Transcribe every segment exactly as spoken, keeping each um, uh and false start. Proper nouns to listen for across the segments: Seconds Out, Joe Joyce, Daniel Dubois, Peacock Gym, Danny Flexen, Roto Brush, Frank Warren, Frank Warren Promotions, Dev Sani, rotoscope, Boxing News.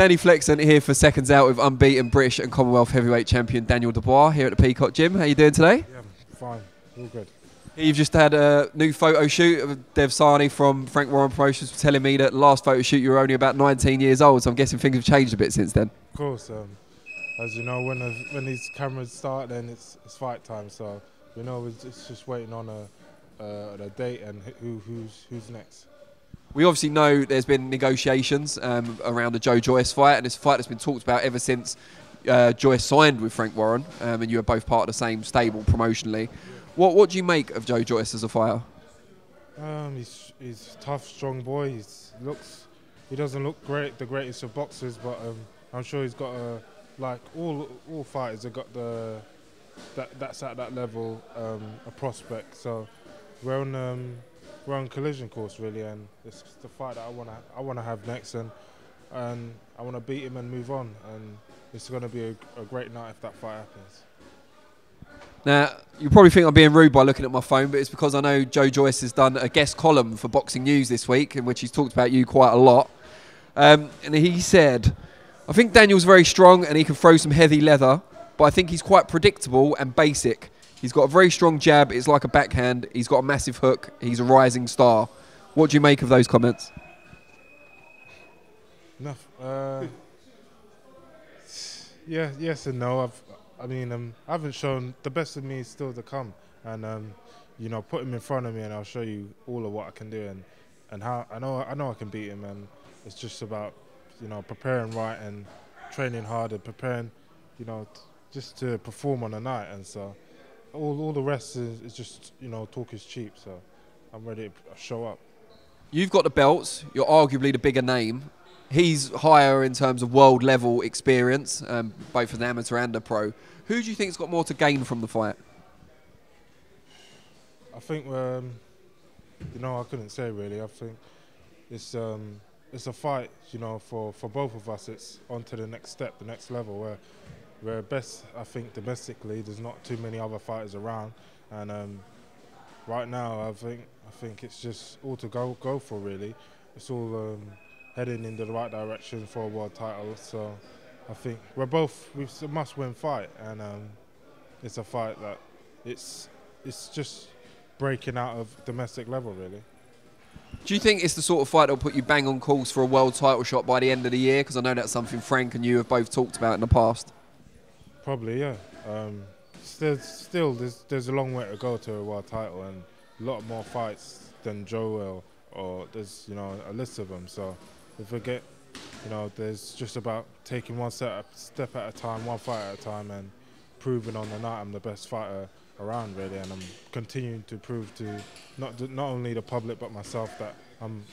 Danny Flexen here for Seconds Out with unbeaten British and Commonwealth heavyweight champion Daniel Dubois here at the Peacock Gym. How are you doing today? Yeah, fine, all good. You've just had a new photo shoot of Dev Sani from Frank Warren Promotions telling me that last photo shoot you were only about nineteen years old, so I'm guessing things have changed a bit since then. Of course, um, as you know, when, a, when these cameras start, then it's, it's fight time, so you know, it's just, just waiting on a, uh, a date and who, who's, who's next. We obviously know there's been negotiations um, around the Joe Joyce fight, and it's a fight that's been talked about ever since uh, Joyce signed with Frank Warren, um, and you were both part of the same stable promotionally. What, what do you make of Joe Joyce as a fighter? Um, he's he's a tough, strong boy. He's looks, he doesn't look great, the greatest of boxers, but um, I'm sure he's got a, like all all fighters have got the that that's at that level um, a prospect. So we're on um, we're on collision course really, and it's the fight that I wanna I wanna have next, and and I wanna beat him and move on. And it's gonna be a, a great night if that fight happens. Now, you probably think I'm being rude by looking at my phone, but it's because I know Joe Joyce has done a guest column for Boxing News this week, in which he's talked about you quite a lot. Um, and he said, I think Daniel's very strong and he can throw some heavy leather, but I think he's quite predictable and basic. He's got a very strong jab, it's like a backhand, he's got a massive hook, he's a rising star. What do you make of those comments? No, uh, yeah, yes and no. I've, I mean, um, I haven't shown, the best of me is still to come, and um, you know, put him in front of me, and I'll show you all of what I can do, and and how I know I know I can beat him, and it's just about, you know, preparing right and training hard and preparing, you know, t just to perform on the night, and so all all the rest is, is just, you know, talk is cheap, so I'm ready to show up. You've got the belts. You're arguably the bigger name. He's higher in terms of world level experience, um, both as an amateur and a pro. Who do you think's got more to gain from the fight? I think, um, you know, I couldn't say really. I think it's um, it's a fight, you know, for for both of us. It's on to the next step, the next level, where where best I think domestically there's not too many other fighters around, and um, right now I think I think it's just all to go go for really. It's all. Um, heading in the right direction for a world title, so I think we're both, it's a must-win fight, and um, it's a fight that it's it's just breaking out of domestic level, really. Do you think it's the sort of fight that'll put you bang on course for a world title shot by the end of the year? Because I know that's something Frank and you have both talked about in the past. Probably, yeah. Um, still, still there's, there's a long way to go to a world title, and a lot more fights than Joe or, or there's, you know, a list of them, so. If we get, you know, there's just about taking one step, step at a time, one fight at a time, and proving on the night I'm the best fighter around, really. And I'm continuing to prove to not not only the public but myself that I'm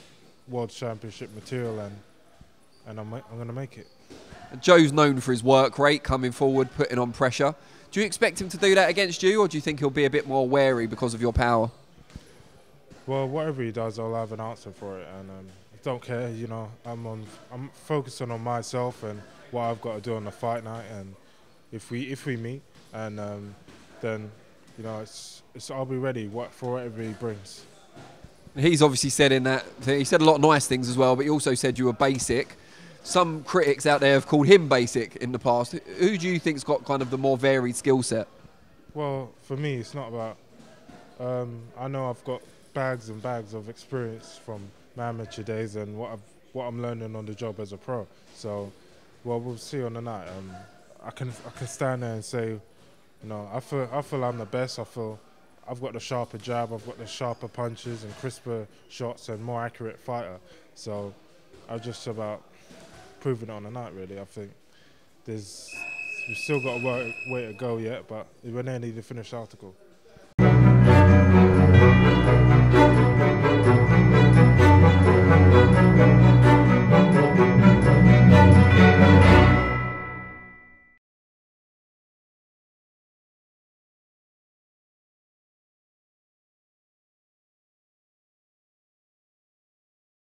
world championship material, and and I'm I'm gonna make it. And Joe's known for his work rate, coming forward, putting on pressure. Do you expect him to do that against you, or do you think he'll be a bit more wary because of your power? Well, whatever he does, I'll have an answer for it, and. Um, Don't care, you know. I'm on. I'm focusing on myself and what I've got to do on the fight night. And if we if we meet, and um, then you know, it's it's. I'll be ready for whatever he brings. He's obviously said in that he said a lot of nice things as well, but he also said you were basic. Some critics out there have called him basic in the past. Who do you think's got kind of the more varied skill set? Well, for me, it's not about. Um, I know I've got bags and bags of experience from. My amateur days and what I've, what I'm learning on the job as a pro. So, well, we'll see on the night. Um, I can I can stand there and say, you know, I feel I feel I'm the best. I feel I've got the sharper jab, I've got the sharper punches and crisper shots and more accurate fighter. So, I'm just about proving it on the night. Really, I think there's we've still got a way, way to go yet, but we're nearly the finished article.